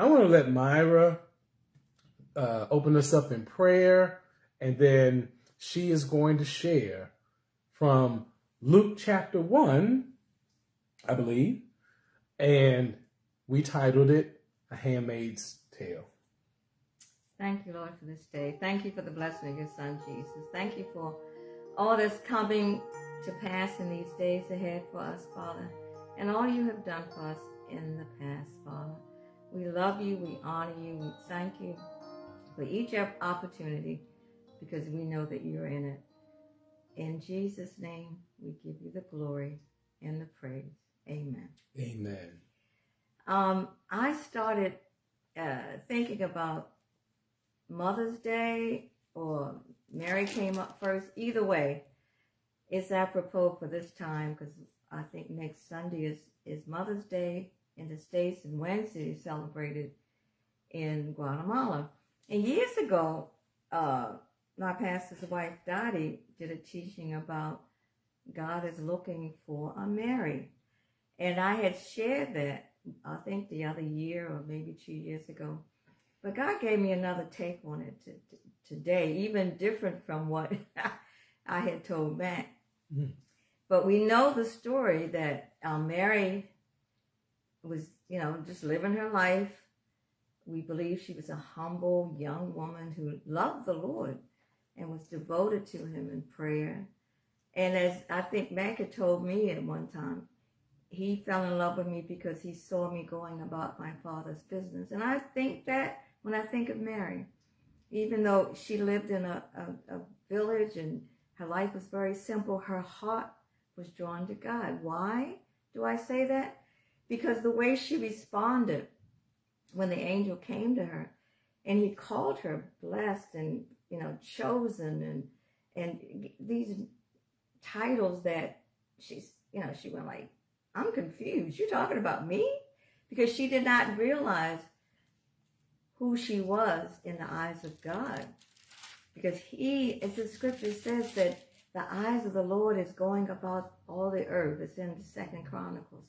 I want to let Myra open us up in prayer, and then she is going to share from Luke chapter 1, I believe, and we titled it A Handmaid's Tale. Thank you, Lord, for this day. Thank you for the blessing of your son, Jesus. Thank you for all that's coming to pass in these days ahead for us, Father, and all you have done for us in the past, Father. We love you, we honor you, we thank you for each opportunity, because we know that you're in it. In Jesus' name, we give you the glory and the praise. Amen. Amen. I started thinking about Mother's Day, or Mary came up first. Either way, it's apropos for this time, because I think next Sunday is Mother's Day in the States, and Wednesday is celebrated in Guatemala. And years ago, my pastor's wife, Dottie, did a teaching about God is looking for a Mary. And I had shared that, I think the other year or maybe 2 years ago. But God gave me another take on it today, even different from what I had told Mac. Mm. But we know the story that Mary was, you know, just living her life. We believe she was a humble young woman who loved the Lord and was devoted to him in prayer. And as I think Mac had told me at one time, he fell in love with me because he saw me going about my father's business. And I think that when I think of Mary, even though she lived in a village and her life was very simple, her heart was drawn to God. Why do I say that? Because the way she responded when the angel came to her and he called her blessed and, you know, chosen, and these titles that she's, you know, she went like, I'm confused. You're talking about me? Because she did not realize who she was in the eyes of God. Because he, as the scripture says, that the eyes of the Lord is going about all the earth. It's in 2 Chronicles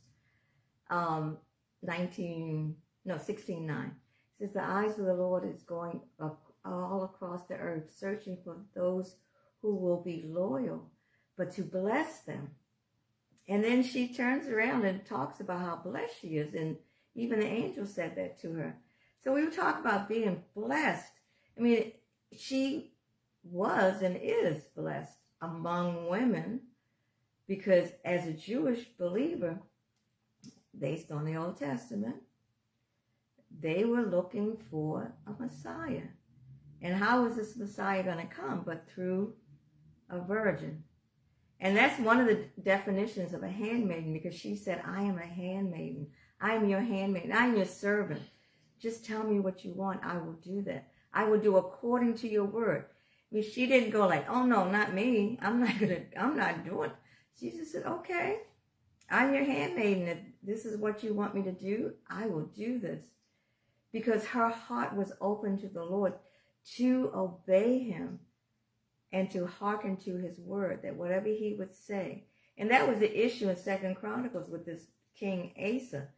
16:9. It says the eyes of the Lord is going up all across the earth, searching for those who will be loyal, but to bless them. And then she turns around and talks about how blessed she is. And even the angel said that to her. So we talk about being blessed. I mean, she was and is blessed among women, because as a Jewish believer, based on the Old Testament, they were looking for a Messiah. And how is this Messiah going to come? But through a virgin. And that's one of the definitions of a handmaiden, because she said, I am a handmaiden. I am your handmaiden. I am your servant. Just tell me what you want. I will do that. I will do according to your word. I mean, she didn't go like, oh no, not me. I'm not doing it. She just said, okay, I'm your handmaiden. If this is what you want me to do, I will do this. Because her heart was open to the Lord to obey him, and to hearken to his word, that whatever he would say. And that was the issue in 2 Chronicles with this King Asa,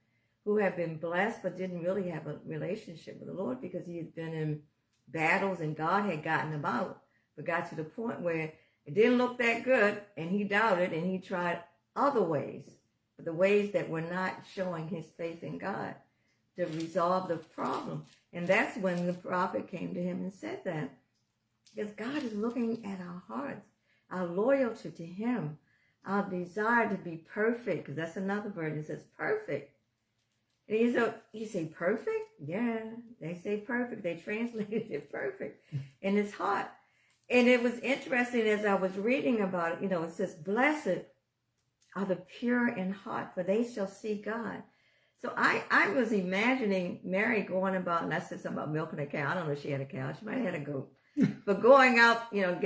who had been blessed but didn't really have a relationship with the Lord, because he had been in battles and God had gotten him out, but got to the point where it didn't look that good, and he doubted, and he tried other ways, but the ways that were not showing his faith in God to resolve the problem. And that's when the prophet came to him and said that. Because God is looking at our hearts, our loyalty to him, our desire to be perfect, because that's another version that says perfect. And you say perfect? Yeah, they say perfect. They translated it perfect in his heart. And it was interesting as I was reading about it, you know, it says, blessed are the pure in heart, for they shall see God. So I was imagining Mary going about, and I said something about milking a cow. I don't know if she had a cow. She might have had a goat. But going out, you know,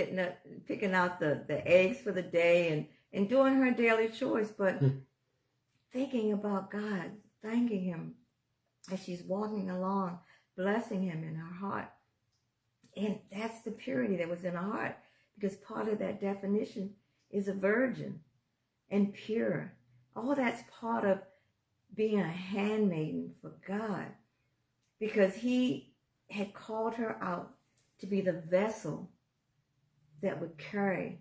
picking out the eggs for the day and doing her daily chores, but thinking about God, thanking him as she's walking along, blessing him in her heart. And that's the purity that was in her heart, because part of that definition is a virgin and pure. All that's part of being a handmaiden for God. because he had called her out to be the vessel that would carry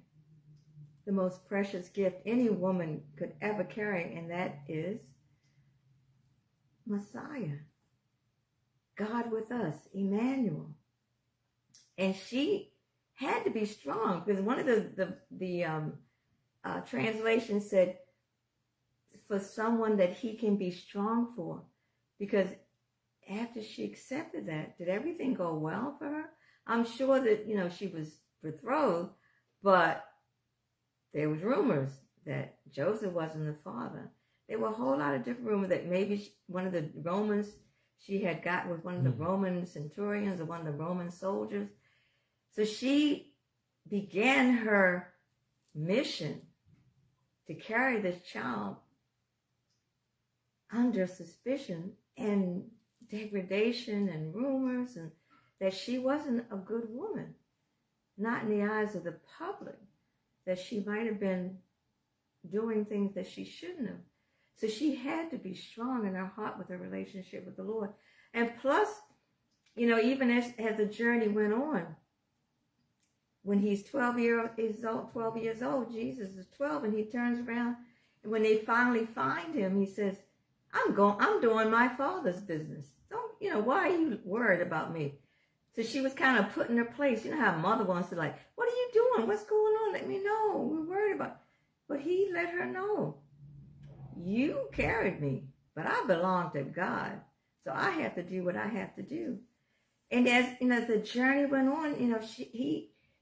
the most precious gift any woman could ever carry, and that is Messiah, God with us, Emmanuel. And she had to be strong, because one of the translations said, for someone that he can be strong for, because after she accepted that, did everything go well for her? I'm sure that, you know, she was betrothed, but there was rumors that Joseph wasn't the father. There were a whole lot of different rumors that maybe one of the Romans she had got with one of the Roman centurions or one of the Roman soldiers. So she began her mission to carry this child under suspicion and degradation and rumors, and that she wasn't a good woman, not in the eyes of the public, that she might have been doing things that she shouldn't have. So she had to be strong in her heart with her relationship with the Lord. And plus, you know, even as the journey went on, when he's 12 years old, Jesus is 12, and he turns around, and when they finally find him, he says, I'm doing my father's business. Don't, you know, why are you worried about me? So she was kind of put in her place. You know how mother wants to, like, what are you doing? What's going on? Let me know. We're worried about it. But he let her know, you carried me, but I belong to God. So I have to do what I have to do. And as, you know, as the journey went on, you know,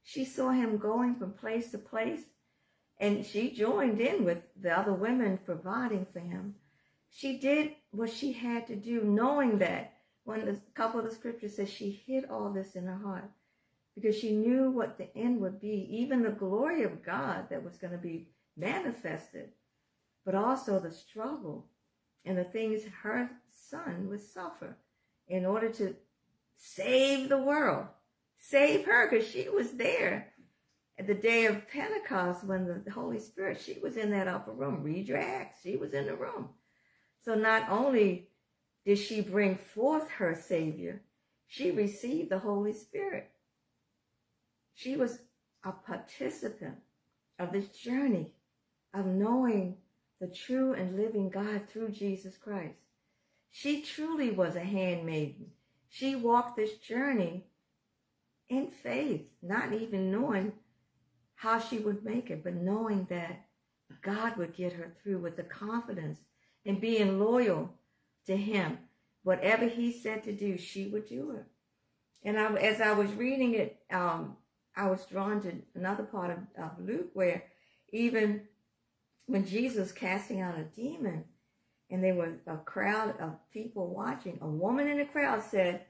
she saw him going from place to place, and she joined in with the other women providing for him. She did what she had to do, knowing that when a couple of the scriptures says she hid all this in her heart, because she knew what the end would be, even the glory of God that was going to be manifested, but also the struggle and the things her son would suffer in order to save the world, save her, because she was there at the day of Pentecost when the Holy Spirit, she was in that upper room. Read your Acts. She was in the room. So not only did she bring forth her Savior, she received the Holy Spirit. She was a participant of this journey of knowing the true and living God through Jesus Christ. She truly was a handmaiden. She walked this journey in faith, not even knowing how she would make it, but knowing that God would get her through with the confidence and being loyal to him. Whatever he said to do, she would do it. And as I was reading it, I was drawn to another part of Luke, where even when Jesus was casting out a demon and there was a crowd of people watching, a woman in the crowd said,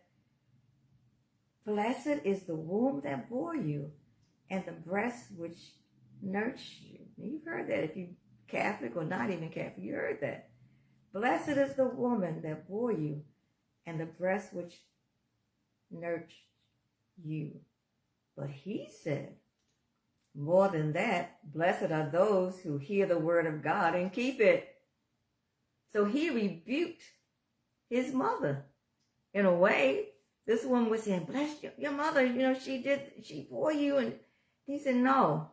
"Blessed is the womb that bore you and the breasts which nurtured you." You've heard that if you're Catholic or not even Catholic, you heard that. Blessed is the woman that bore you and the breasts which nurtured you. But he said, more than that, blessed are those who hear the word of God and keep it. So he rebuked his mother. In a way, this woman was saying, bless your mother, you know, she bore you. And he said, no,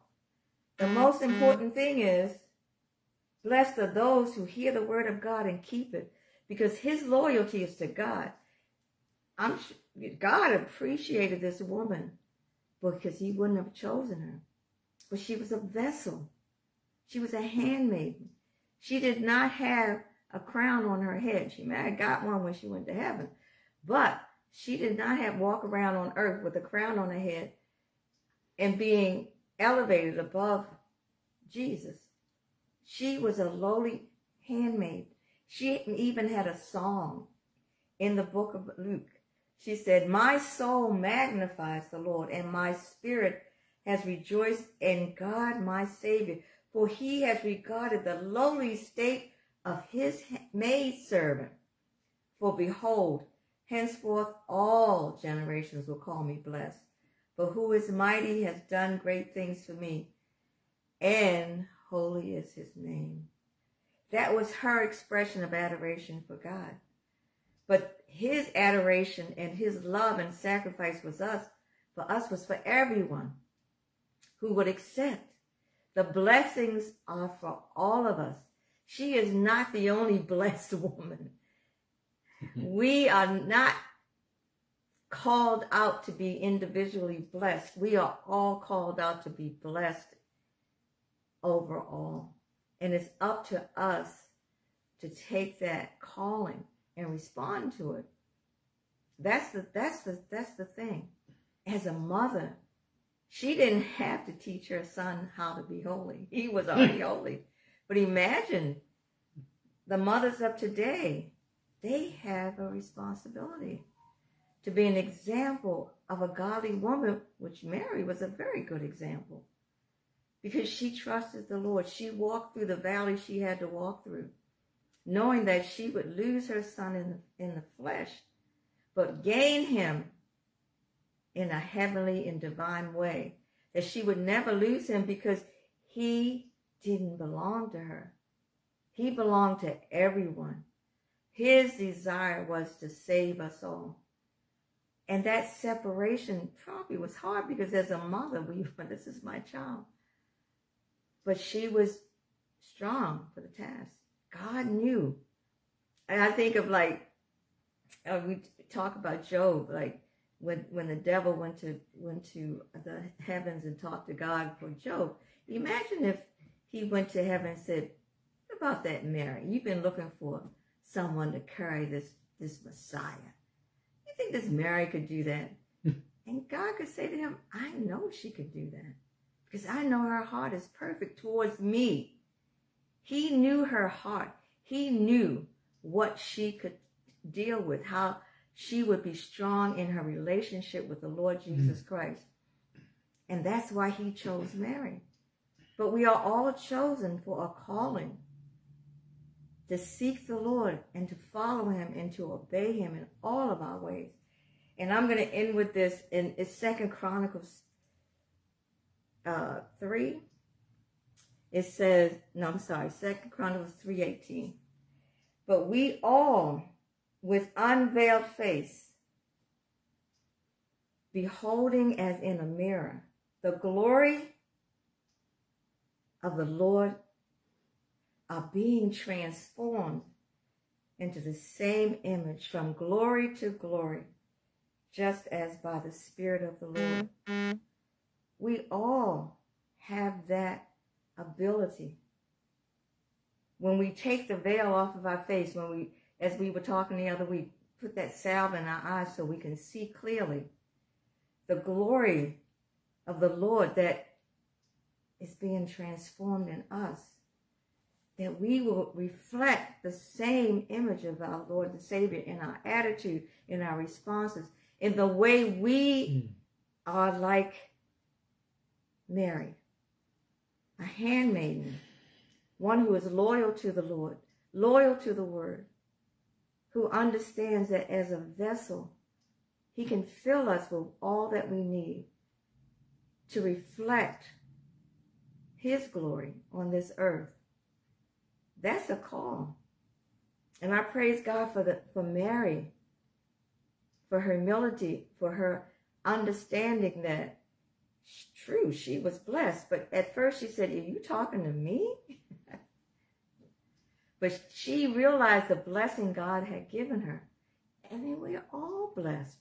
the most important thing is, blessed are those who hear the word of God and keep it, because his loyalty is to God. God appreciated this woman, because he wouldn't have chosen her. But she was a vessel. She was a handmaiden. She did not have a crown on her head. She may have got one when she went to heaven, but she did not walk around on earth with a crown on her head and being elevated above Jesus. She was a lowly handmaid. She even had a song in the book of Luke. She said, "My soul magnifies the Lord, and my spirit has rejoiced in God my Savior, for he has regarded the lowly state of his maidservant. For behold, henceforth all generations will call me blessed. For who is mighty has done great things for me, and holy is his name." That was her expression of adoration for God. But his adoration and his love and sacrifice for us was for everyone who would accept. The blessings are for all of us. She is not the only blessed woman. We are not called out to be individually blessed. We are all called out to be blessed overall. And it's up to us to take that calling and respond to it. That's the thing. As a mother, she didn't have to teach her son how to be holy. He was already holy. But imagine the mothers of today, they have a responsibility to be an example of a godly woman, which Mary was a very good example, because she trusted the Lord. She walked through the valley she had to walk through, knowing that she would lose her son in the flesh, but gain him in a heavenly and divine way, that she would never lose him because he didn't belong to her. He belonged to everyone. His desire was to save us all. And that separation probably was hard because as a mother, this is my child. But she was strong for the task. God knew. And I think of we talk about Job, when the devil went to the heavens and talked to God for Job. Imagine if he went to heaven and said, "What about that Mary? You've been looking for someone to carry this Messiah. You think this Mary could do that?" And God could say to him, "I know she could do that because I know her heart is perfect towards me." He knew her heart. He knew what she could deal with, how she would be strong in her relationship with the Lord Jesus Christ. And that's why he chose Mary. But we are all chosen for a calling to seek the Lord and to follow him and to obey him in all of our ways. And I'm going to end with this in 2 Chronicles 3. It says, 2 Chronicles 3:18. But we all, with unveiled face, beholding as in a mirror the glory of the Lord, are being transformed into the same image from glory to glory, just as by the Spirit of the Lord. We all have that ability. When we take the veil off of our face, as we were talking the other week, put that salve in our eyes so we can see clearly the glory of the Lord that is being transformed in us, that we will reflect the same image of our Lord and Savior in our attitude, in our responses, in the way we are like Mary, a handmaiden, one who is loyal to the Lord, loyal to the Word, who understands that as a vessel, he can fill us with all that we need to reflect his glory on this earth. That's a call. And I praise God for Mary, for her humility, for her understanding that, true, she was blessed. But at first she said, "Are you talking to me?" But she realized the blessing God had given her. And then we're all blessed.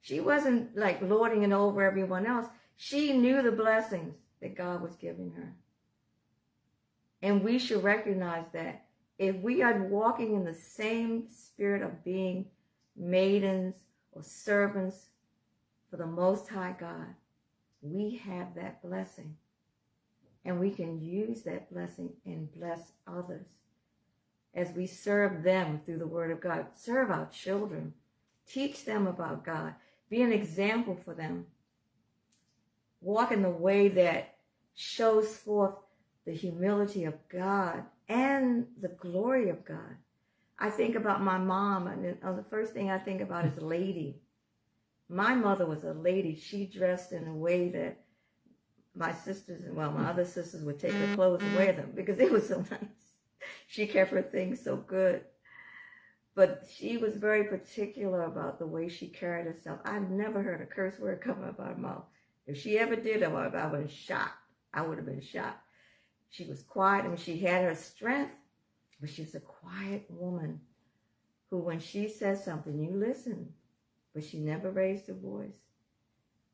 She wasn't lording it over everyone else. She knew the blessings that God was giving her. And we should recognize that if we are walking in the same spirit of being maidens or servants for the Most High God, we have that blessing. And we can use that blessing and bless others as we serve them through the Word of God. Serve our children. Teach them about God. Be an example for them. Walk in the way that shows forth the humility of God and the glory of God. I think about my mom, and the first thing I think about is a lady. My mother was a lady. She dressed in a way that my sisters, my other sisters would take their clothes and wear them because they were so nice. She kept her things so good. But she was very particular about the way she carried herself. I never heard a curse word come out of her mouth. If she ever did, I would have been shocked. I would have been shocked. She was quiet. I mean, she had her strength, but she's a quiet woman who, when she said something, you listen, but she never raised her voice.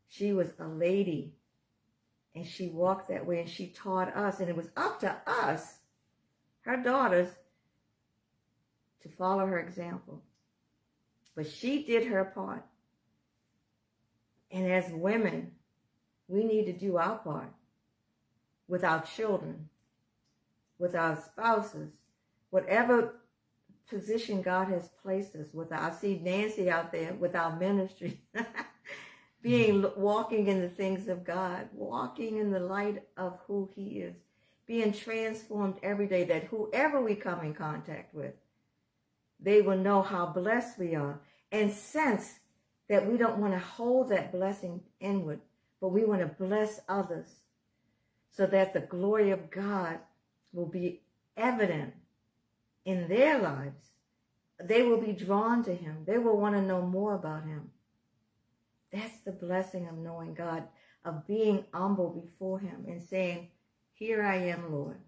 She was a lady, and she walked that way, and she taught us, and it was up to us, her daughters, to follow her example. But she did her part. And as women, we need to do our part with our children, with our spouses, whatever position God has placed us with. I see Nancy out there with our ministry, walking in the things of God, walking in the light of who he is, being transformed every day, that whoever we come in contact with, they will know how blessed we are and sense that we don't want to hold that blessing inward, but we want to bless others so that the glory of God will be evident in their lives. They will be drawn to him. They will want to know more about him. That's the blessing of knowing God, of being humble before him and saying, "Here I am, Lord.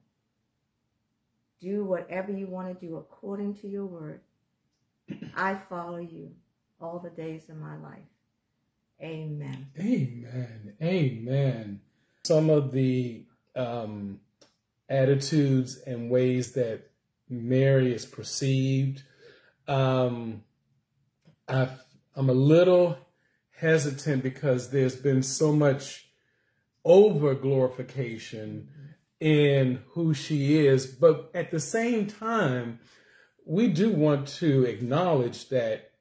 Do whatever you want to do according to your word. I follow you all the days of my life." Amen. Amen. Amen. Some of the attitudes and ways that Mary is perceived, I'm a little hesitant because there's been so much over-glorification in who she is, but at the same time, we do want to acknowledge that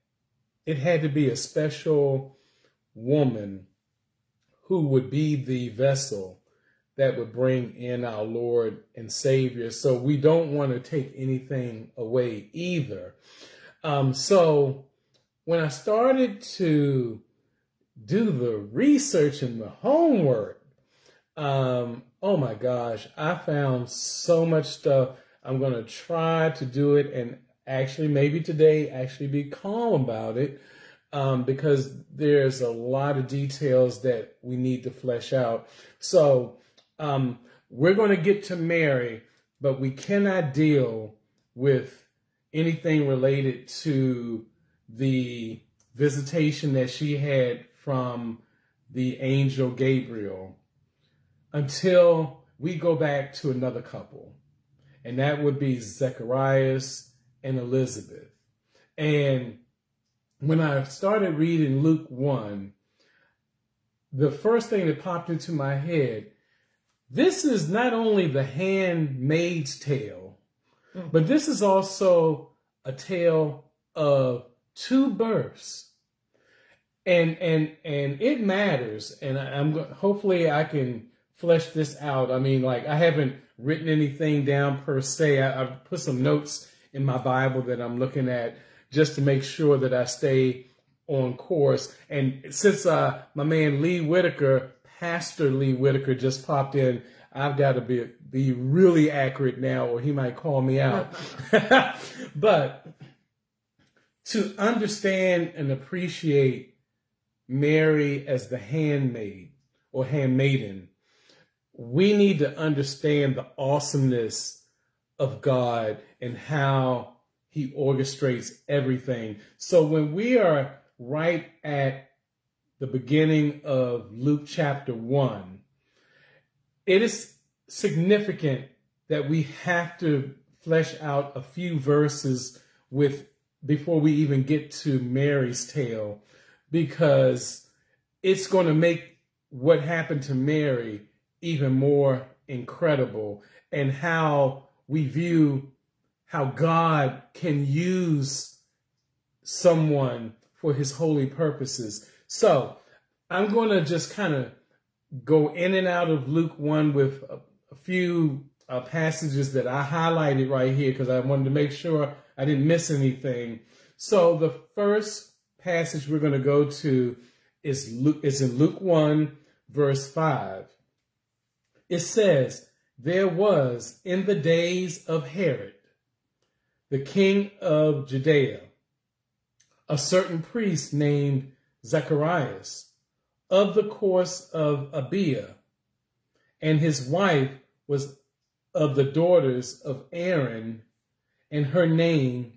it had to be a special woman who would be the vessel that would bring in our Lord and Savior. So we don't want to take anything away either. So when I started to do the research and the homework, oh my gosh, I found so much stuff. I'm going to try to do it and actually maybe today actually be calm about it, because there's a lot of details that we need to flesh out. So we're going to get to Mary, but we cannot deal with anything related to the visitation that she had from the angel Gabriel until we go back to another couple, and that would be Zacharias and Elizabeth. And when I started reading Luke 1, the first thing that popped into my head, this is not only the handmaid's tale, but this is also a tale of two births. And it matters. And hopefully I can flesh this out. I mean, like, I haven't written anything down per se. I've put some notes in my Bible that I'm looking at just to make sure that I stay on course. And since my man Lee Whitaker, Pastor Lee Whitaker, just popped in, I've got to be really accurate now or he might call me out. But to understand and appreciate Mary as the handmaid or handmaiden, we need to understand the awesomeness of God and how he orchestrates everything. So when we are right at the beginning of Luke chapter 1, it is significant that we have to flesh out a few verses before we even get to Mary's tale, because it's going to make what happened to Mary even more incredible, and how we view how God can use someone for his holy purposes. So I'm going to just kind of go in and out of Luke 1 with a few passages that I highlighted right here because I wanted to make sure I didn't miss anything. So the first passage we're going to go to is in Luke 1, verse 5. It says, "There was in the days of Herod, the king of Judea, a certain priest named Zacharias, of the course of Abia, and his wife was of the daughters of Aaron, and her name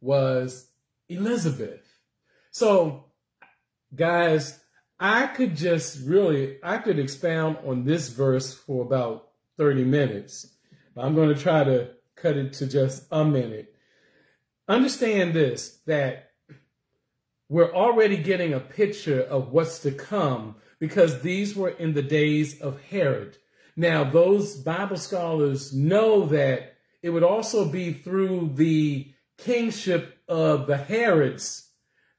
was Elizabeth. So, guys, I could expound on this verse for about 30 minutes. I'm going to try to cut it to just a minute. Understand this, that we're already getting a picture of what's to come because these were in the days of Herod. Now, those Bible scholars know that it would also be through the kingship of the Herods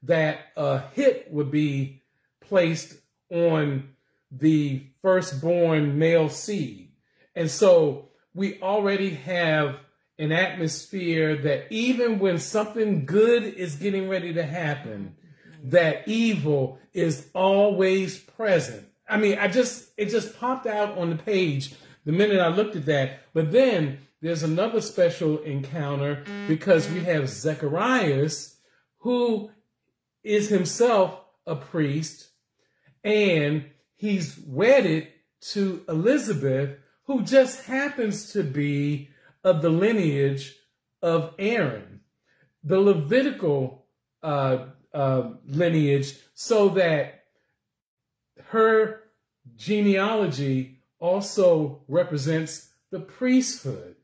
that a hit would be placed on the firstborn male seed. And so we already have an atmosphere that even when something good is getting ready to happen, that evil is always present. I mean, it just popped out on the page the minute I looked at that. But then there's another special encounter because we have Zacharias, who is himself a priest, and he's wedded to Elizabeth, who just happens to be of the lineage of Aaron, the Levitical lineage, so that her genealogy also represents the priesthood.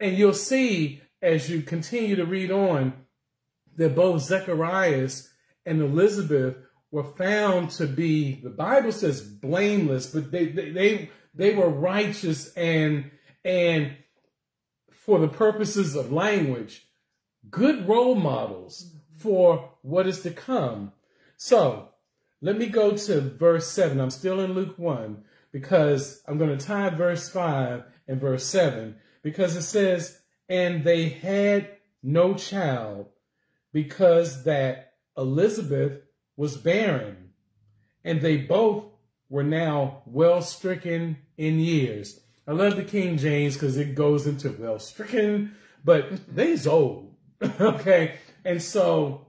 And you'll see as you continue to read on that both Zacharias and Elizabeth were found to be, the Bible says blameless, but they were righteous and for the purposes of language, good role models for what is to come. So let me go to verse 7. I'm still in Luke 1 because I'm going to tie verse 5 and verse 7 because it says, and they had no child because that Elizabeth was barren, and they both were now well stricken in years. I love the King James because it goes into well stricken, but they's old, okay? And so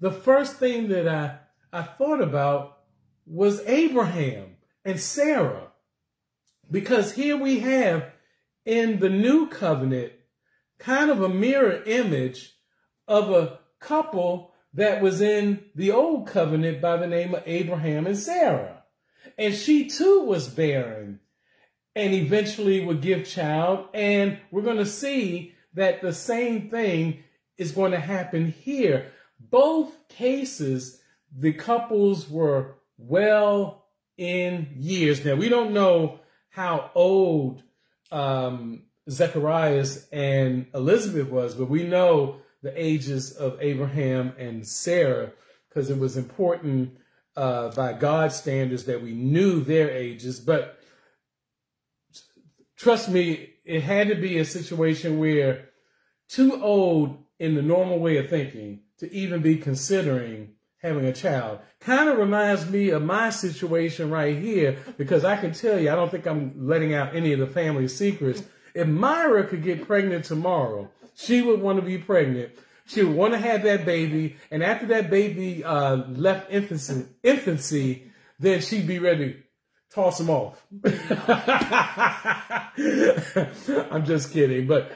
the first thing that I thought about was Abraham and Sarah, because here we have in the new covenant kind of a mirror image of a couple that was in the old covenant by the name of Abraham and Sarah. And she too was barren and eventually would give child. And we're going to see that the same thing is going to happen here. Both cases, the couples were well in years. Now, we don't know how old Zacharias and Elizabeth was, but we know the ages of Abraham and Sarah because it was important by God's standards that we knew their ages. But trust me, it had to be a situation where too old in the normal way of thinking to even be considering having a child. Kind of reminds me of my situation right here, because I can tell you, I don't think I'm letting out any of the family secrets. If Myra could get pregnant tomorrow, she would want to be pregnant. She would want to have that baby. And after that baby left infancy, then she'd be ready to toss him off. I'm just kidding. But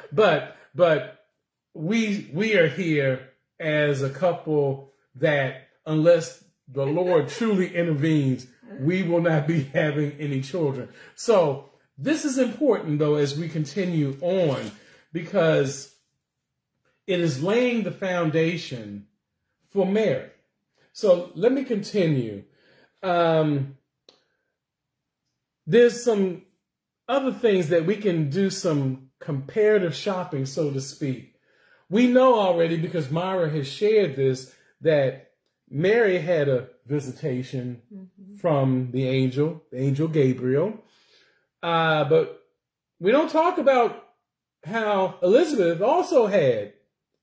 we are here as a couple that, unless the Lord truly intervenes, we will not be having any children. So this is important, though, as we continue on, because it is laying the foundation for Mary. So let me continue. There's some other things that we can do, some comparative shopping, so to speak. We know already, because Myra has shared this, that Mary had a visitation from the angel Gabriel. But we don't talk about how Elizabeth also had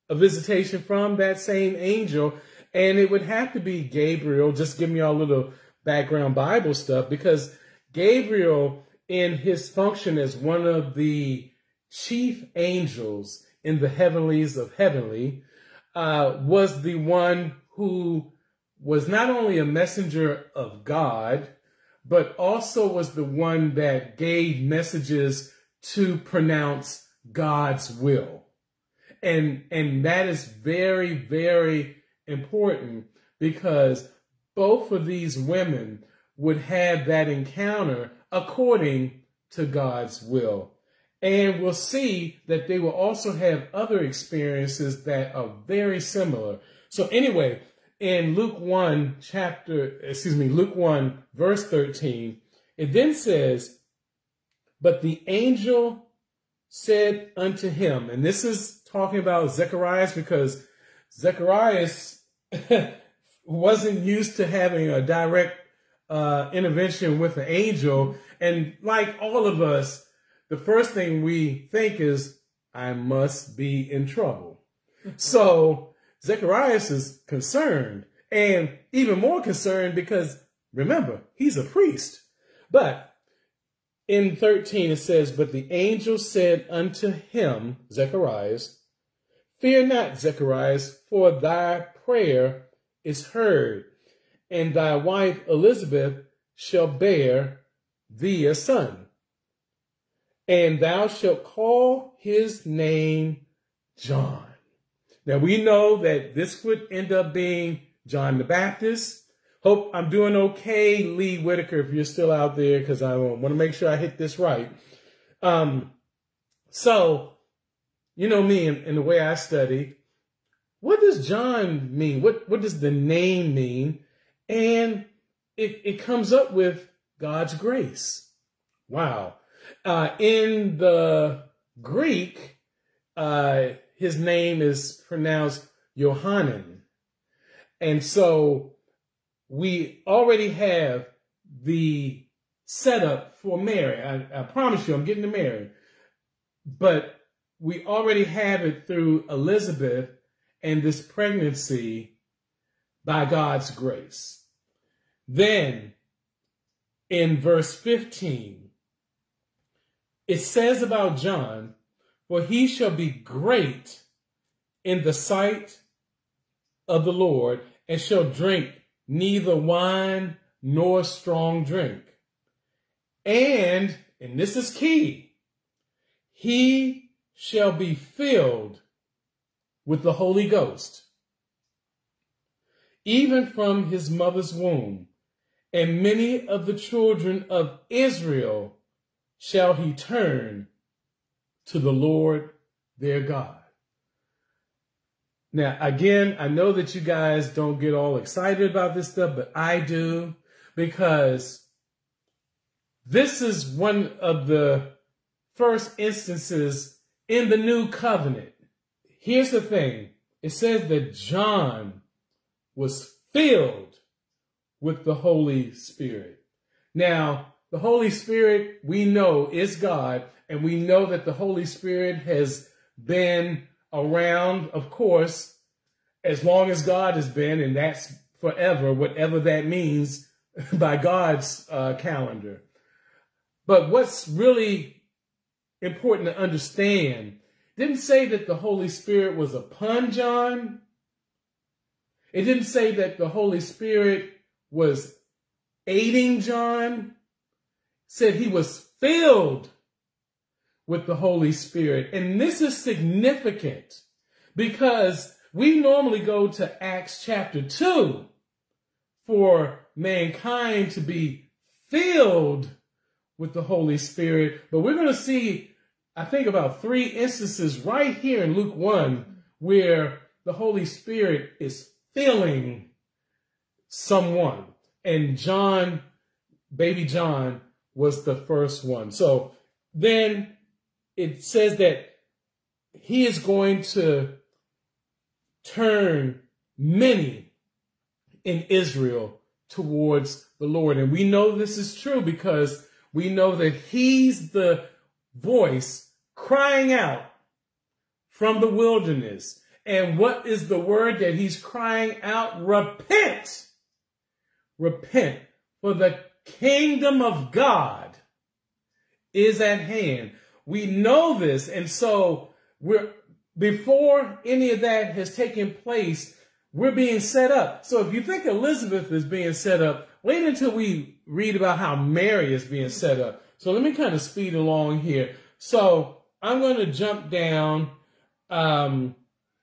a visitation from that same angel. And it would have to be Gabriel. Just give me a little background Bible stuff, because Gabriel, in his function as one of the chief angels, in the heavenlies of heavenly, was the one who was not only a messenger of God, but also was the one that gave messages to pronounce God's will. And that is very, very important, because both of these women would have that encounter according to God's will. And we'll see that they will also have other experiences that are very similar. So anyway, in Luke 1 verse 13, it then says, "But the angel said unto him," and this is talking about Zacharias, because Zacharias wasn't used to having a direct intervention with an angel. And like all of us, the first thing we think is, I must be in trouble. So Zacharias is concerned, and even more concerned because, remember, he's a priest. But in 13, it says, "But the angel said unto him," Zacharias, "Fear not, Zacharias, for thy prayer is heard, and thy wife Elizabeth shall bear thee a son. And thou shalt call his name John." Now, we know that this would end up being John the Baptist. Hope I'm doing okay, Lee Whitaker, if you're still out there, because I want to make sure I hit this right. So, you know me and the way I study, what does John mean? What does the name mean? And it comes up with God's grace. Wow. In the Greek, his name is pronounced Yohanan. And so we already have the setup for Mary. I promise you, I'm getting to Mary. But we already have it through Elizabeth and this pregnancy by God's grace. Then in verse 15, it says about John, "For he shall be great in the sight of the Lord, and shall drink neither wine nor strong drink. And this is key, he shall be filled with the Holy Ghost, even from his mother's womb. And many of the children of Israel shall he turn to the Lord their God." Now, again, I know that you guys don't get all excited about this stuff, but I do, because this is one of the first instances in the new covenant. Here's the thing. It says that John was filled with the Holy Spirit. Now, the Holy Spirit, we know, is God. And we know that the Holy Spirit has been around, of course, as long as God has been, and that's forever, whatever that means by God's calendar. But what's really important to understand, didn't say that the Holy Spirit was upon John. It didn't say that the Holy Spirit was aiding John. It said he was filled with the Holy Spirit. And this is significant, because we normally go to Acts chapter 2 for mankind to be filled with the Holy Spirit. But we're going to see, I think, about three instances right here in Luke 1 where the Holy Spirit is filling someone. And John, baby John, was the first one. So then it says that he is going to turn many in Israel towards the Lord. And we know this is true, because we know that he's the voice crying out from the wilderness. And what is the word that he's crying out? Repent. Repent, for the kingdom of God is at hand. We know this, and so before any of that has taken place, we're being set up. So if you think Elizabeth is being set up, wait until we read about how Mary is being set up. So let me kind of speed along here. So I'm going to jump down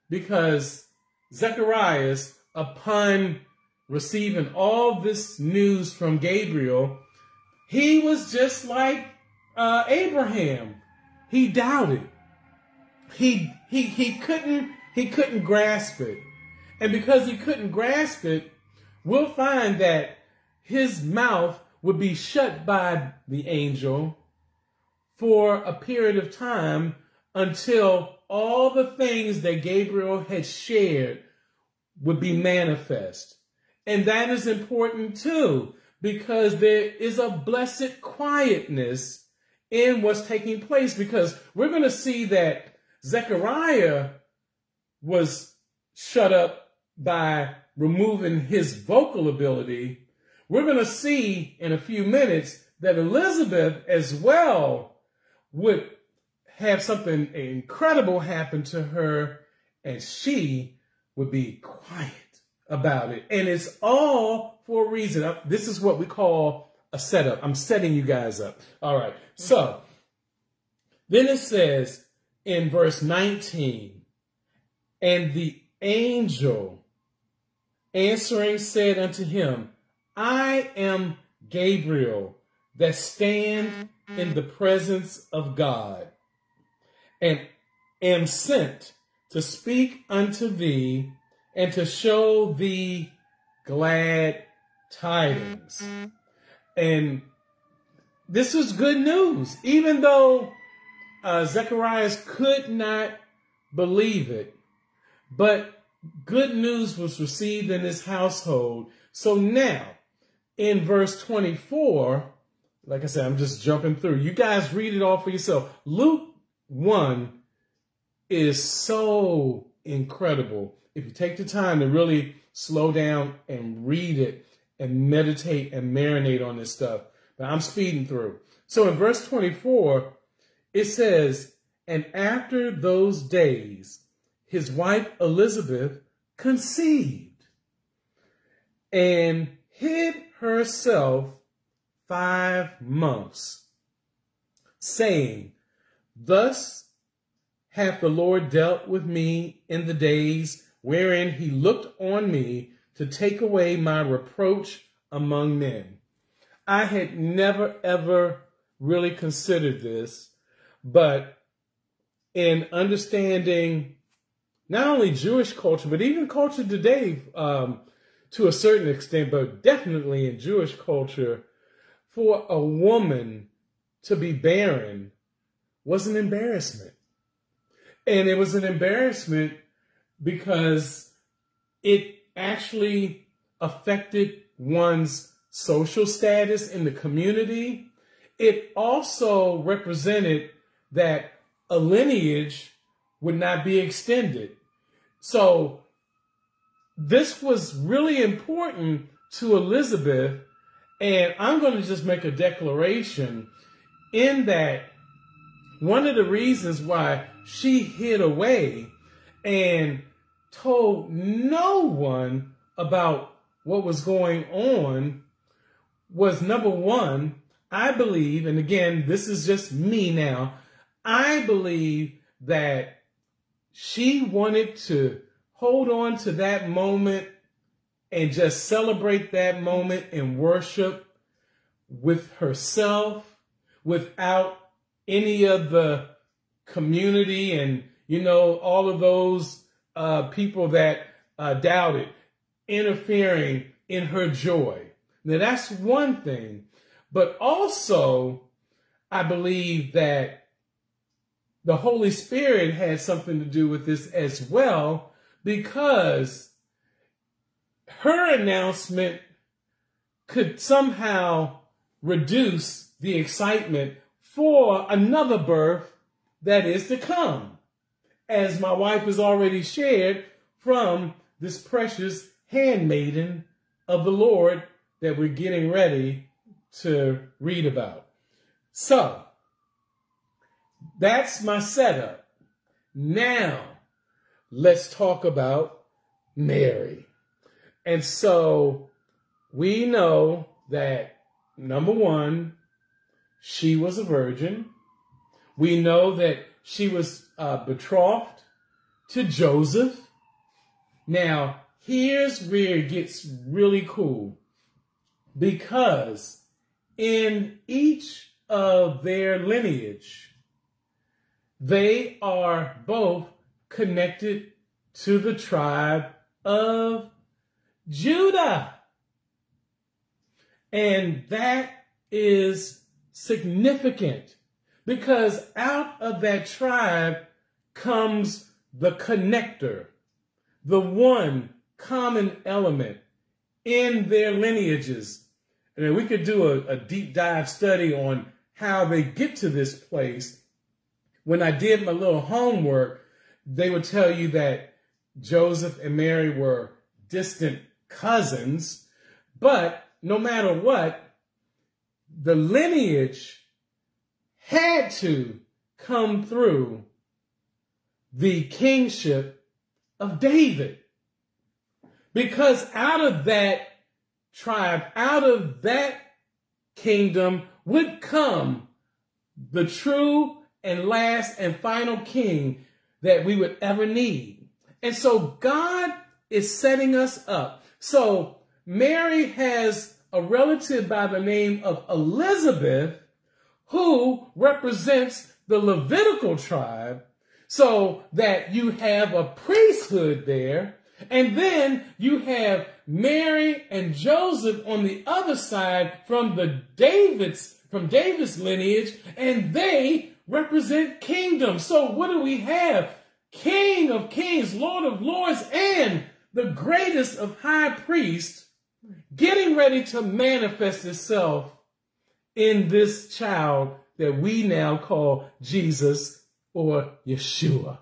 because Zacharias, upon receiving all this news from Gabriel, he was just like Abraham. He doubted. He couldn't grasp it. And because he couldn't grasp it, we'll find that his mouth would be shut by the angel for a period of time until all the things that Gabriel had shared would be manifest. And that is important too, because there is a blessed quietness in what's taking place, because we're going to see that Zechariah was shut up by removing his vocal ability. We're going to see in a few minutes that Elizabeth as well would have something incredible happen to her, and she would be quiet about it. And it's all for a reason. This is what we call a setup. I'm setting you guys up. All right. So then it says, in verse 19, and the angel answering said unto him, I am Gabriel that stand in the presence of God, and am sent to speak unto thee and to show thee glad tidings. And this is good news, even though Zacharias could not believe it, but good news was received in his household. So now, in verse 24, like I said, I'm just jumping through. You guys read it all for yourself. Luke 1 is so incredible. If you take the time to really slow down and read it and meditate and marinate on this stuff, but I'm speeding through. So in verse 24, it says, and after those days, his wife Elizabeth conceived and hid herself 5 months, saying, thus hath the Lord dealt with me in the days wherein he looked on me to take away my reproach among men. I had never, ever really considered this, but in understanding not only Jewish culture, but even culture today to a certain extent, but definitely in Jewish culture, for a woman to be barren was an embarrassment. And it was an embarrassment because it actually affected one's social status in the community. It also represented that a lineage would not be extended. So this was really important to Elizabeth. And I'm going to just make a declaration in that one of the reasons why she hid away and told no one about what was going on was, number one, I believe, and again, this is just me now, I believe that she wanted to hold on to that moment and just celebrate that moment and worship with herself without any of the community and, you know, all of those people that doubted interfering in her joy. Now, that's one thing. But also, I believe that the Holy Spirit had something to do with this as well, because her announcement could somehow reduce the excitement for another birth that is to come, as my wife has already shared from this precious handmaiden of the Lord that we're getting ready to read about. So, that's my setup. Now, let's talk about Mary. And so we know that, number one, she was a virgin. We know that she was betrothed to Joseph. Now, here's where it gets really cool, because in each of their lineage, they are both connected to the tribe of Judah. And that is significant, because out of that tribe comes the connector, the one common element in their lineages. And we could do a deep dive study on how they get to this place. When I did my little homework, they would tell you that Joseph and Mary were distant cousins, but no matter what, the lineage had to come through the kingship of David, because out of that tribe, out of that kingdom would come the true and last and final king that we would ever need. And so God is setting us up. So Mary has a relative by the name of Elizabeth, who represents the Levitical tribe, so that you have a priesthood there. And then you have Mary and Joseph on the other side from David's lineage, and they represent kingdom. So what do we have? King of kings, Lord of lords, and the greatest of high priests getting ready to manifest itself in this child that we now call Jesus or Yeshua.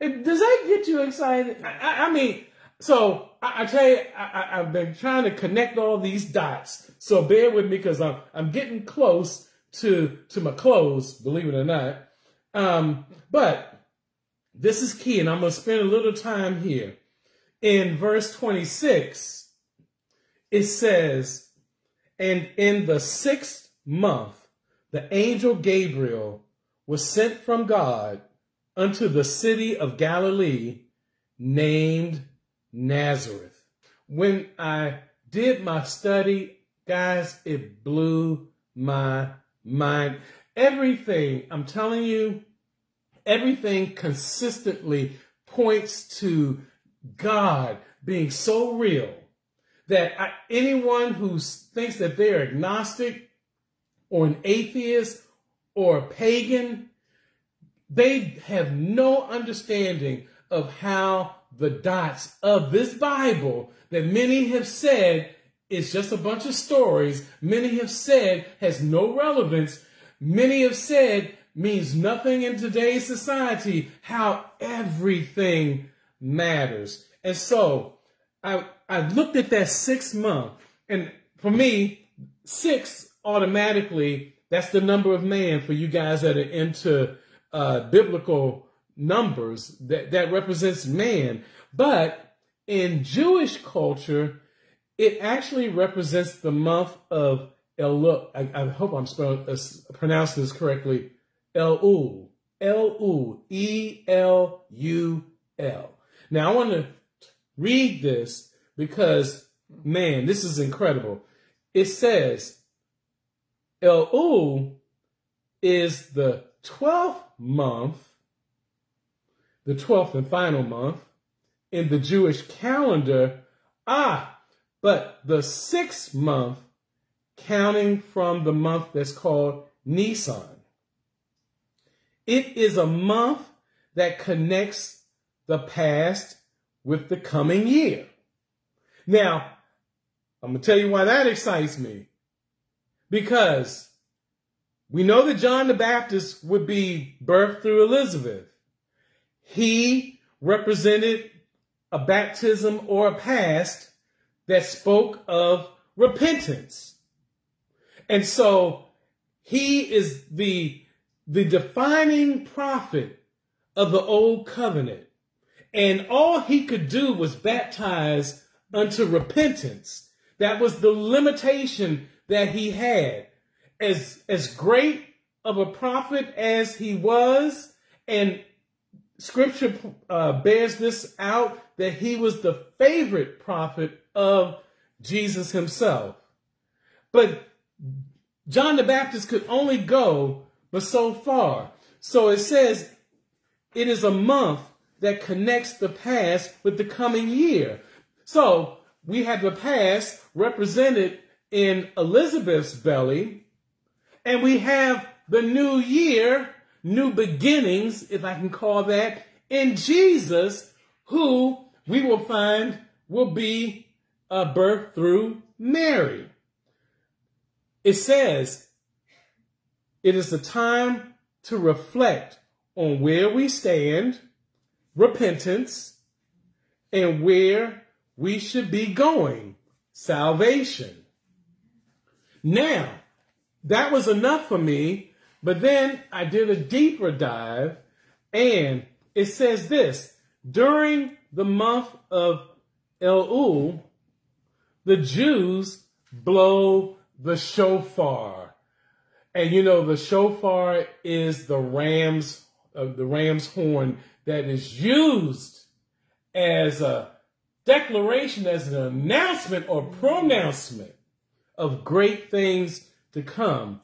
Does that get you excited? I mean, so I tell you, I've been trying to connect all these dots. So bear with me, because I'm getting close to my close, believe it or not. But this is key, and I'm going to spend a little time here. In verse 26, it says, "And in the 6th month, the angel Gabriel was sent from God unto the city of Galilee named Nazareth." When I did my study, guys, it blew my mind. Everything, I'm telling you, everything consistently points to God being so real that anyone who thinks that they're agnostic or an atheist or a pagan, they have no understanding of how the dots of this Bible that many have said is just a bunch of stories, many have said has no relevance, many have said means nothing in today's society, how everything matters. And so I looked at that 6th month, and for me, 6 automatically, that's the number of man for you guys that are into biblical numbers, that represents man. But in Jewish culture, it actually represents the month of Elul. I hope I'm pronouncing this correctly. Elul. Elul. E-L-U-L. Now, I want to read this because, man, this is incredible. It says, Elul is the 12th month, the 12th and final month in the Jewish calendar, but the 6th month, counting from the month that's called Nisan. It is a month that connects the past with the coming year. Now, I'm going to tell you why that excites me, because we know that John the Baptist would be birthed through Elizabeth. He represented a baptism or a past that spoke of repentance. And so he is the defining prophet of the old covenant. And all he could do was baptize unto repentance. That was the limitation that he had. As great of a prophet as he was, and scripture bears this out, that he was the favorite prophet of Jesus himself. But John the Baptist could only go but so far. So it says it is a month that connects the past with the coming year. So we have the past represented in Elizabeth's belly, and we have the new year, new beginnings, if I can call that, in Jesus, who we will find will be birthed through Mary. It says it is the time to reflect on where we stand, repentance, and where we should be going, salvation. Now, that was enough for me, but then I did a deeper dive, and it says this: during the month of Elul, the Jews blow the shofar. And you know, the shofar is the ram's horn that is used as a declaration, as an announcement or pronouncement of great things to come.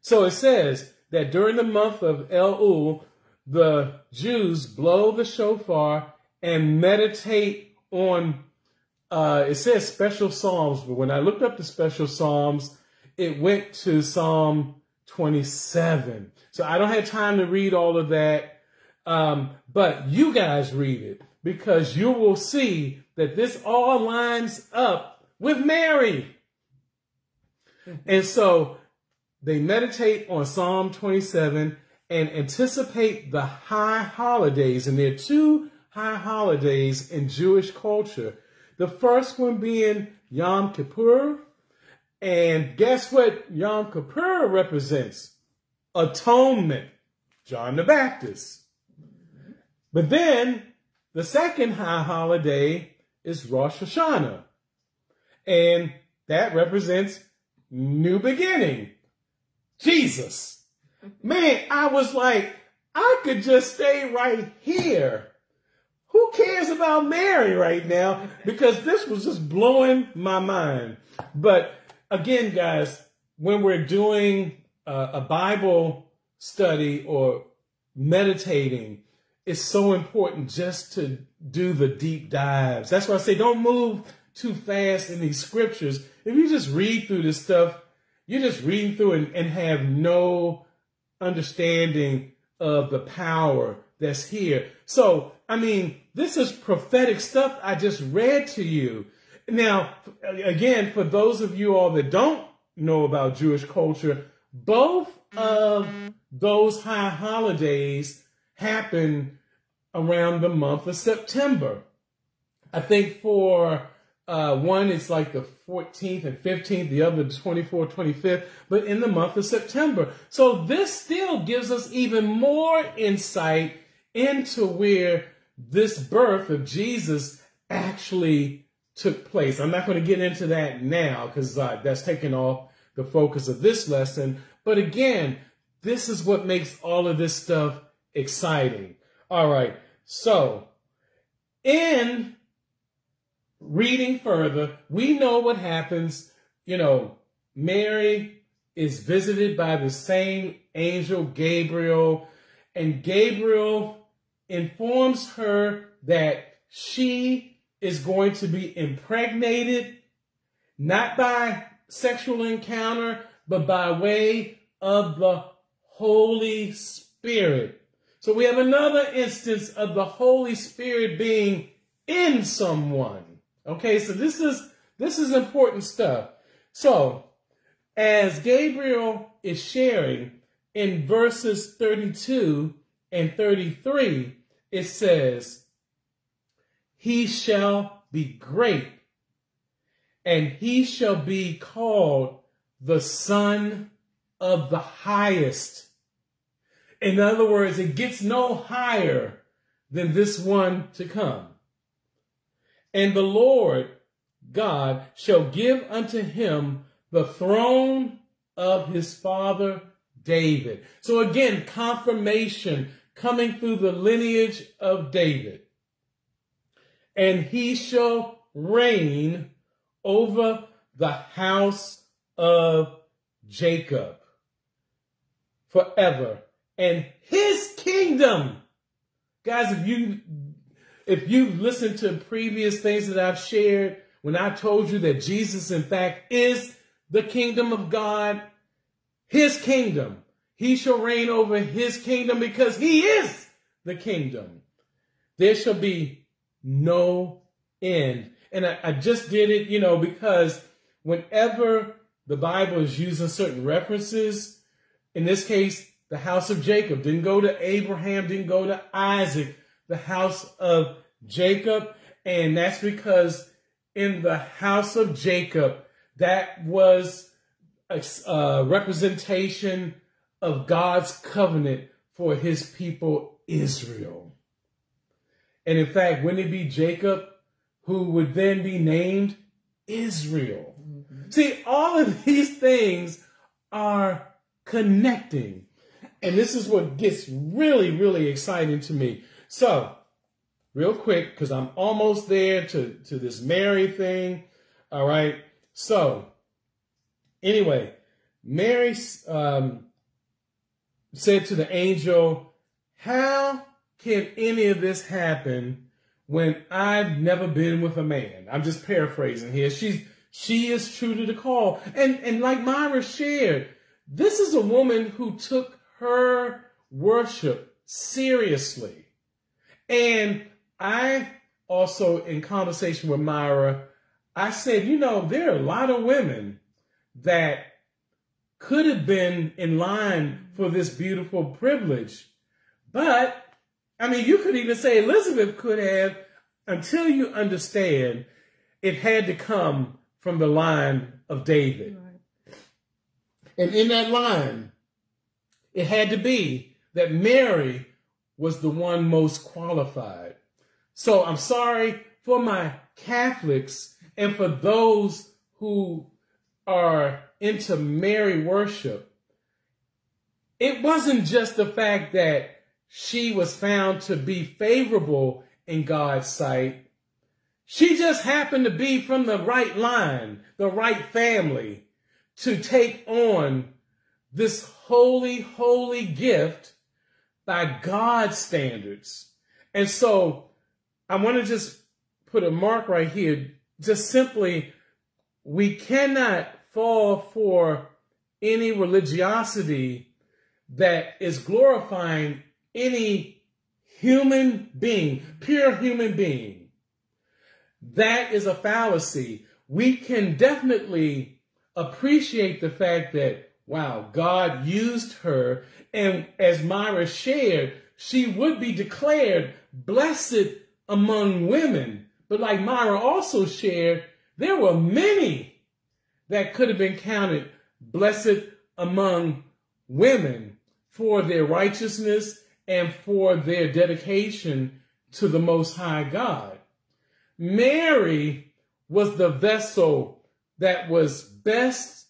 So it says that during the month of Elul, the Jews blow the shofar and meditate on, it says special psalms, but when I looked up the special psalms, it went to Psalm 27. So I don't have time to read all of that, but you guys read it, because you will see that this all lines up with Mary. And so they meditate on Psalm 27 and anticipate the high holidays. And there are two high holidays in Jewish culture. The first one being Yom Kippur. And guess what Yom Kippur represents? Atonement. John the Baptist. But then the second high holiday is Rosh Hashanah. And that represents new beginning, Jesus. Man, I was like, I could just stay right here. Who cares about Mary right now? Because this was just blowing my mind. But again, guys, when we're doing a Bible study or meditating, it's so important just to do the deep dives. That's why I say don't move too fast in these scriptures. If you just read through this stuff, you're just reading through and have no understanding of the power that's here. So, I mean, this is prophetic stuff I just read to you. Now, again, for those of you all that don't know about Jewish culture, both of those high holidays happen around the month of September. I think for one, it's like the 14th and 15th, the other the 24th, 25th, but in the month of September. So this still gives us even more insight into where this birth of Jesus actually took place. I'm not going to get into that now because that's taking off the focus of this lesson. But again, this is what makes all of this stuff exciting. All right. So in reading further, we know what happens. You know, Mary is visited by the same angel Gabriel, and Gabriel informs her that she is going to be impregnated, not by sexual encounter, but by way of the Holy Spirit. So we have another instance of the Holy Spirit being in someone. Okay, so this is important stuff. So, as Gabriel is sharing in verses 32 and 33, it says, "He shall be great, and he shall be called the Son of the Highest." In other words, it gets no higher than this one to come. And the Lord God shall give unto him the throne of his father David. So again, confirmation coming through the lineage of David. And he shall reign over the house of Jacob forever. And his kingdom, guys, if you've listened to previous things that I've shared, when I told you that Jesus, in fact, is the kingdom of God, his kingdom, he shall reign over his kingdom because he is the kingdom. There shall be no end. And I just did it, because whenever the Bible is using certain references, in this case, the house of Jacob didn't go to Abraham, didn't go to Isaac, the house of Jacob. And that's because in the house of Jacob, that was a representation of God's covenant for his people, Israel. And in fact, wouldn't it be Jacob who would then be named Israel? Mm-hmm. See, all of these things are connecting. And this is what gets really, really exciting to me. So, real quick, because I'm almost there to this Mary thing. All right. So, anyway, Mary said to the angel, how can any of this happen when I've never been with a man? I'm just paraphrasing here. She is true to the call. And like Myra shared, this is a woman who took her worship seriously. And I also, in conversation with Myra, I said, there are a lot of women that could have been in line for this beautiful privilege. But, you could even say Elizabeth could have, until you understand it had to come from the line of David. Right. And in that line, it had to be that Mary was the one most qualified. So I'm sorry for my Catholics and for those who are into Mary worship. It wasn't just the fact that she was found to be favorable in God's sight. She just happened to be from the right line, the right family, to take on this holy, holy gift by God's standards. And so I want to just put a mark right here. Just simply, we cannot fall for any religiosity that is glorifying any human being, pure human being. That is a fallacy. We can definitely appreciate the fact that, wow, God used her. And as Myra shared, she would be declared blessed among women. But like Myra also shared, there were many that could have been counted blessed among women for their righteousness and for their dedication to the Most High God. Mary was the vessel that was best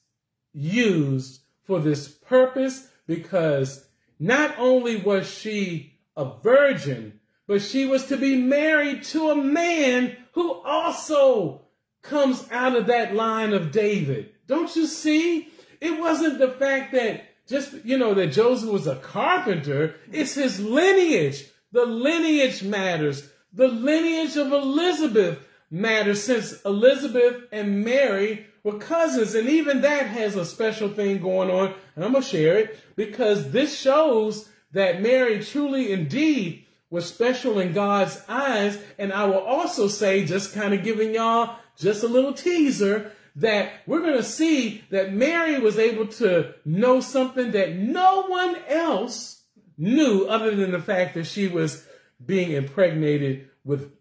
used for this purpose, because not only was she a virgin, but she was to be married to a man who also comes out of that line of David. Don't you see? It wasn't the fact that that Joseph was a carpenter. It's his lineage. The lineage matters. The lineage of Elizabeth matters, since Elizabeth and Mary were cousins. And even that has a special thing going on. And I'm going to share it, because this shows that Mary truly indeed was special in God's eyes. And I will also say, just kind of giving y'all just a little teaser, that we're going to see that Mary was able to know something that no one else knew, other than the fact that she was being impregnated with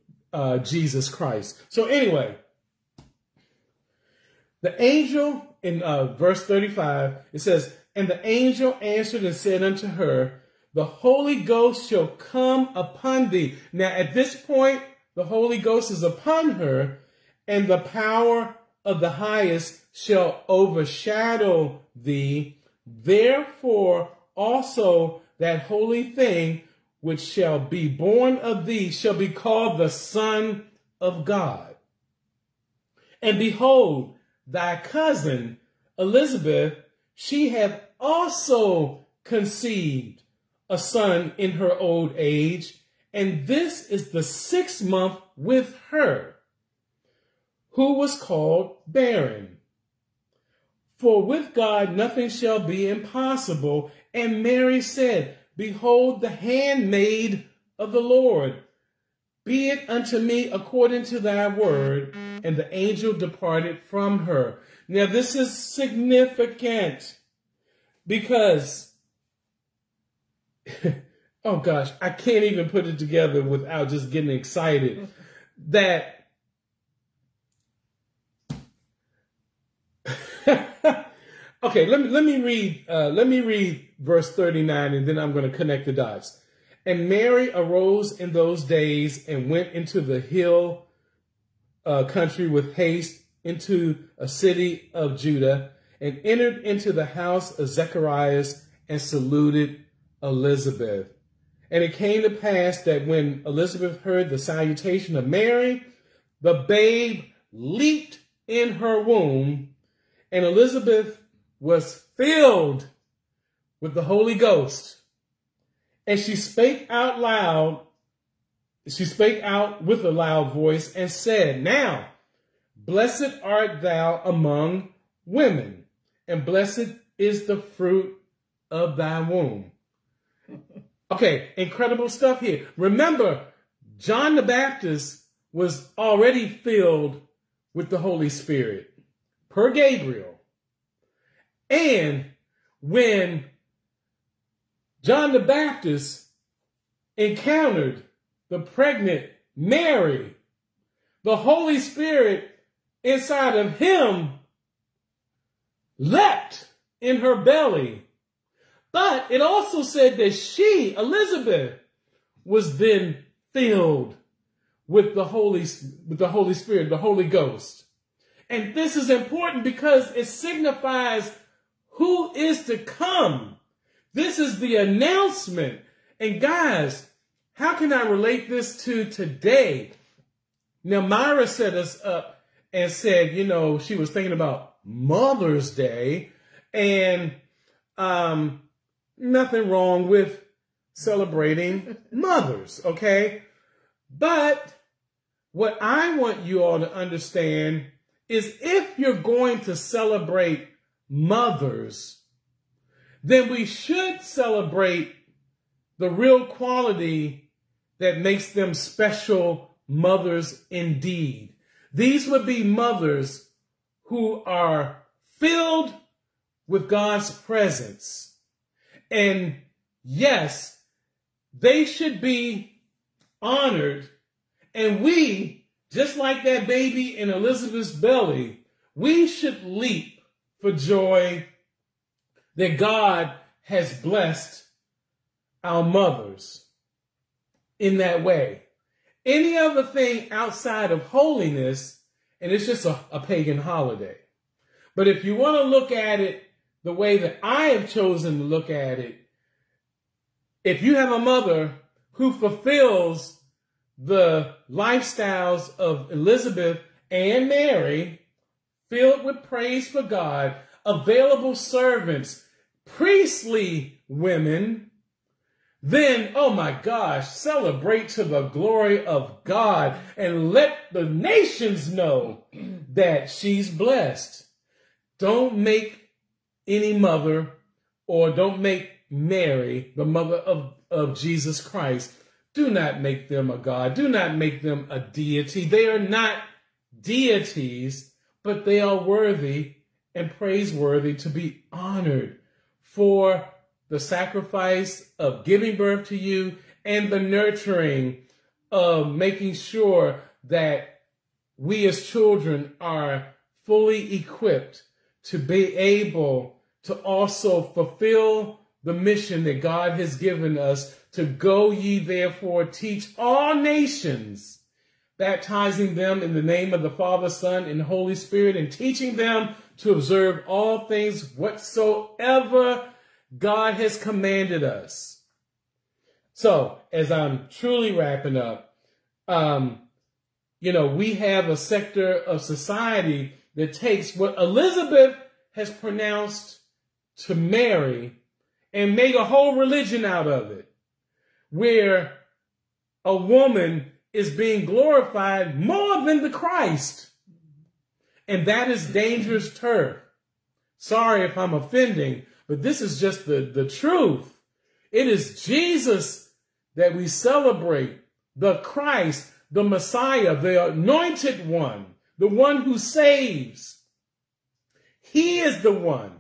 Jesus Christ. So anyway, the angel, in verse 35, it says, and the angel answered and said unto her, the Holy Ghost shall come upon thee. Now, at this point, the Holy Ghost is upon her, and the power of the highest shall overshadow thee. Therefore, also that holy thing which shall be born of thee shall be called the Son of God. And behold, thy cousin Elizabeth, she hath also conceived a son in her old age, and this is the 6th month with her, who was called barren. For with God nothing shall be impossible. And Mary said, Behold the handmaid of the Lord, be it unto me according to thy word. And the angel departed from her. Now this is significant because, oh gosh, I can't even put it together without just getting excited that okay, let me read verse 39, and then I'm going to connect the dots. And Mary arose in those days and went into the hill country with haste into a city of Judah, and entered into the house of Zacharias and saluted Elizabeth. And it came to pass that when Elizabeth heard the salutation of Mary, the babe leaped in her womb, and Elizabeth was filled with the Holy Ghost, and she spake out loud. She spake out with a loud voice and said, Now, blessed art thou among women, and blessed is the fruit of thy womb. Okay, incredible stuff here. Remember, John the Baptist was already filled with the Holy Spirit per Gabriel. And when John the Baptist encountered the pregnant Mary, the Holy Spirit inside of him leapt in her belly. But it also said that she, Elizabeth, was then filled with the Holy Spirit, the Holy Ghost. And this is important because it signifies who is to come. This is the announcement. And guys, how can I relate this to today? Now, Myra set us up and said, you know, she was thinking about Mother's Day, and nothing wrong with celebrating mothers, okay? But what I want you all to understand is if you're going to celebrate mothers, then we should celebrate the real quality that makes them special mothers indeed. These would be mothers who are filled with God's presence. And yes, they should be honored. And we, just like that baby in Elizabeth's belly, we should leap for joy that God has blessed our mothers in that way. Any other thing outside of holiness, and it's just a pagan holiday. But if you want to look at it the way that I have chosen to look at it, if you have a mother who fulfills the lifestyles of Elizabeth and Mary, filled with praise for God, available servants, priestly women, then, oh my gosh, celebrate to the glory of God and let the nations know that she's blessed. Don't make any mother, or don't make Mary, the mother of Jesus Christ, do not make them a god. Do not make them a deity. They are not deities, but they are worthy and praiseworthy to be honored for the sacrifice of giving birth to you and the nurturing of making sure that we as children are fully equipped to be able to also fulfill the mission that God has given us to go ye therefore teach all nations, baptizing them in the name of the Father, Son, and Holy Spirit, and teaching them to observe all things whatsoever God has commanded us. So as I'm truly wrapping up, we have a sector of society that takes what Elizabeth has pronounced to Mary and made a whole religion out of it, where a woman is being glorified more than the Christ. And that is dangerous turf. Sorry if I'm offending, but this is just the truth. It is Jesus that we celebrate, the Christ, the Messiah, the anointed one, the one who saves. He is the one.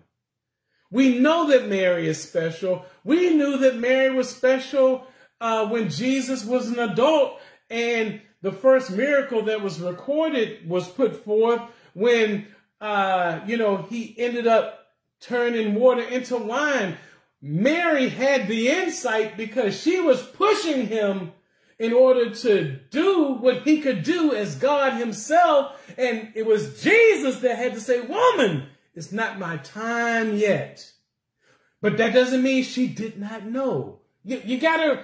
We know that Mary is special. We knew that Mary was special when Jesus was an adult. And the first miracle that was recorded was put forth when, he ended up turning water into wine. Mary had the insight because she was pushing him in order to do what he could do as God himself. And it was Jesus that had to say, woman, it's not my time yet. But that doesn't mean she did not know. You gotta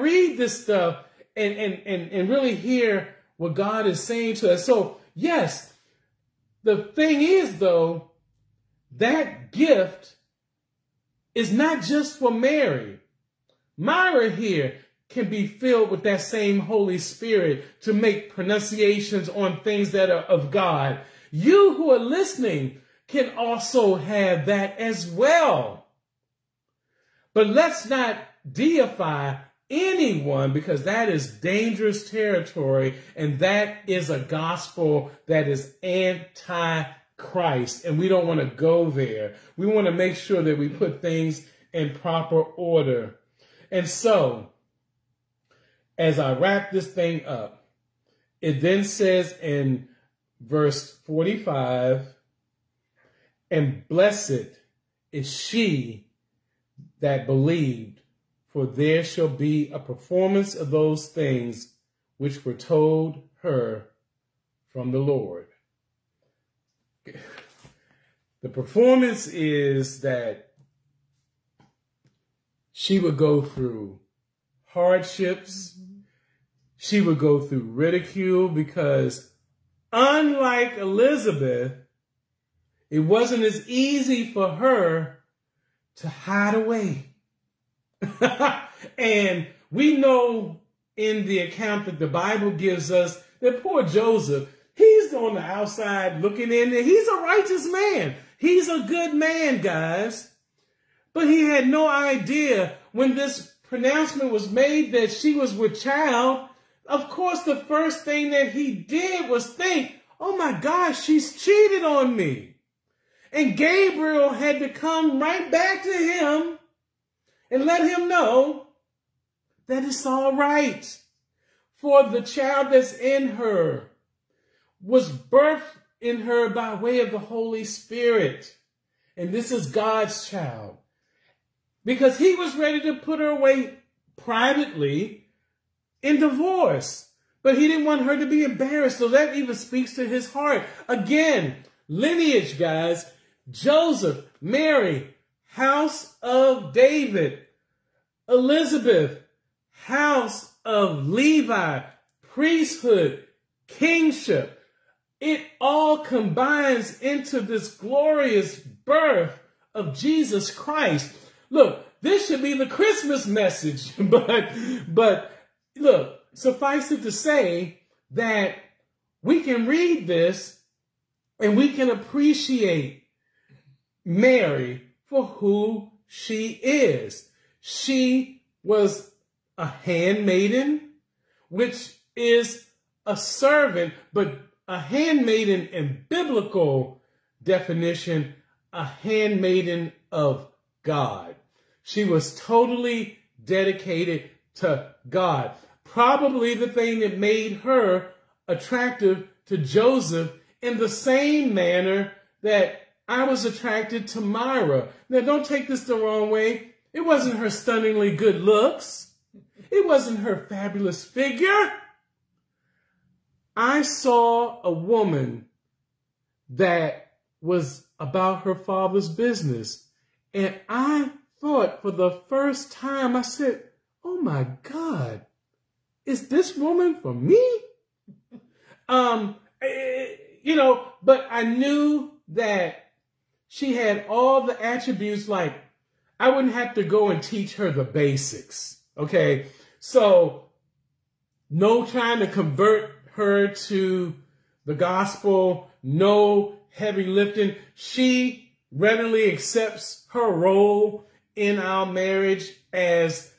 read this stuff and really hear what God is saying to us. So yes, the thing is though, that gift is not just for Mary. Myra here can be filled with that same Holy Spirit to make pronunciations on things that are of God. You who are listening can also have that as well. But let's not deify anyone, because that is dangerous territory, and that is a gospel that is anti-Christ, and we don't want to go there. We want to make sure that we put things in proper order. And so, as I wrap this thing up, it then says in verse 45, and blessed is she that believed, for there shall be a performance of those things which were told her from the Lord. The performance is that she would go through hardships. She would go through ridicule, because unlike Elizabeth, it wasn't as easy for her to hide away. And we know in the account that the Bible gives us that poor Joseph, he's on the outside looking in, and he's a righteous man. He's a good man, guys. But he had no idea when this pronouncement was made that she was with child. Of course, the first thing that he did was think, oh my gosh, she's cheated on me. And Gabriel had to come right back to him and let him know that it's all right. For the child that's in her was birthed in her by way of the Holy Spirit. And this is God's child. Because he was ready to put her away privately in divorce. But he didn't want her to be embarrassed. So that even speaks to his heart. Again, lineage, guys. Joseph, Mary, house of David. Elizabeth, house of Levi, priesthood, kingship. It all combines into this glorious birth of Jesus Christ. Look, this should be the Christmas message, but look, suffice it to say that we can read this and we can appreciate Mary for who she is. She was a handmaiden, which is a servant, but a handmaiden in biblical definition, a handmaiden of God. She was totally dedicated to God. Probably the thing that made her attractive to Joseph in the same manner that I was attracted to Myra. Now, don't take this the wrong way. It wasn't her stunningly good looks. It wasn't her fabulous figure. I saw a woman that was about her father's business. And I thought for the first time, I said, oh my God, is this woman for me? You know, but I knew that she had all the attributes. Like, I wouldn't have to go and teach her the basics. Okay. So no trying to convert her to the gospel, no heavy lifting. She readily accepts her role in our marriage as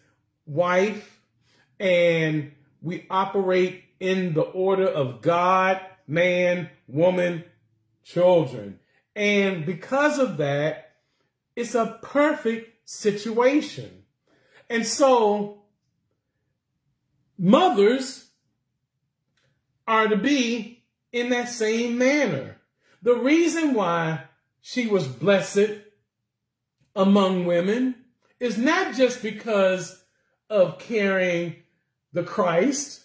wife, and we operate in the order of God, man, woman, children. And because of that, it's a perfect situation. And so mothers are to be in that same manner. The reason why she was blessed among women is not just because of carrying the Christ,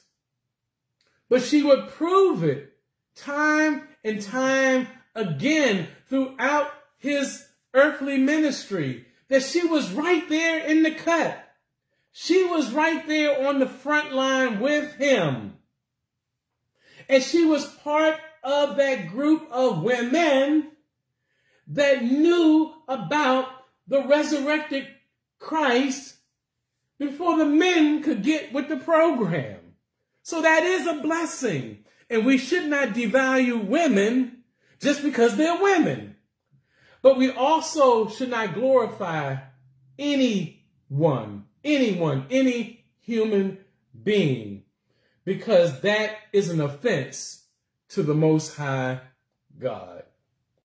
but she would prove it time and time again throughout his earthly ministry that she was right there in the cut. She was right there on the front line with him. And she was part of that group of women that knew about the resurrected Christ before the men could get with the program. So that is a blessing. And we should not devalue women just because they're women. But we also should not glorify anyone, any human being, because that is an offense to the Most High God.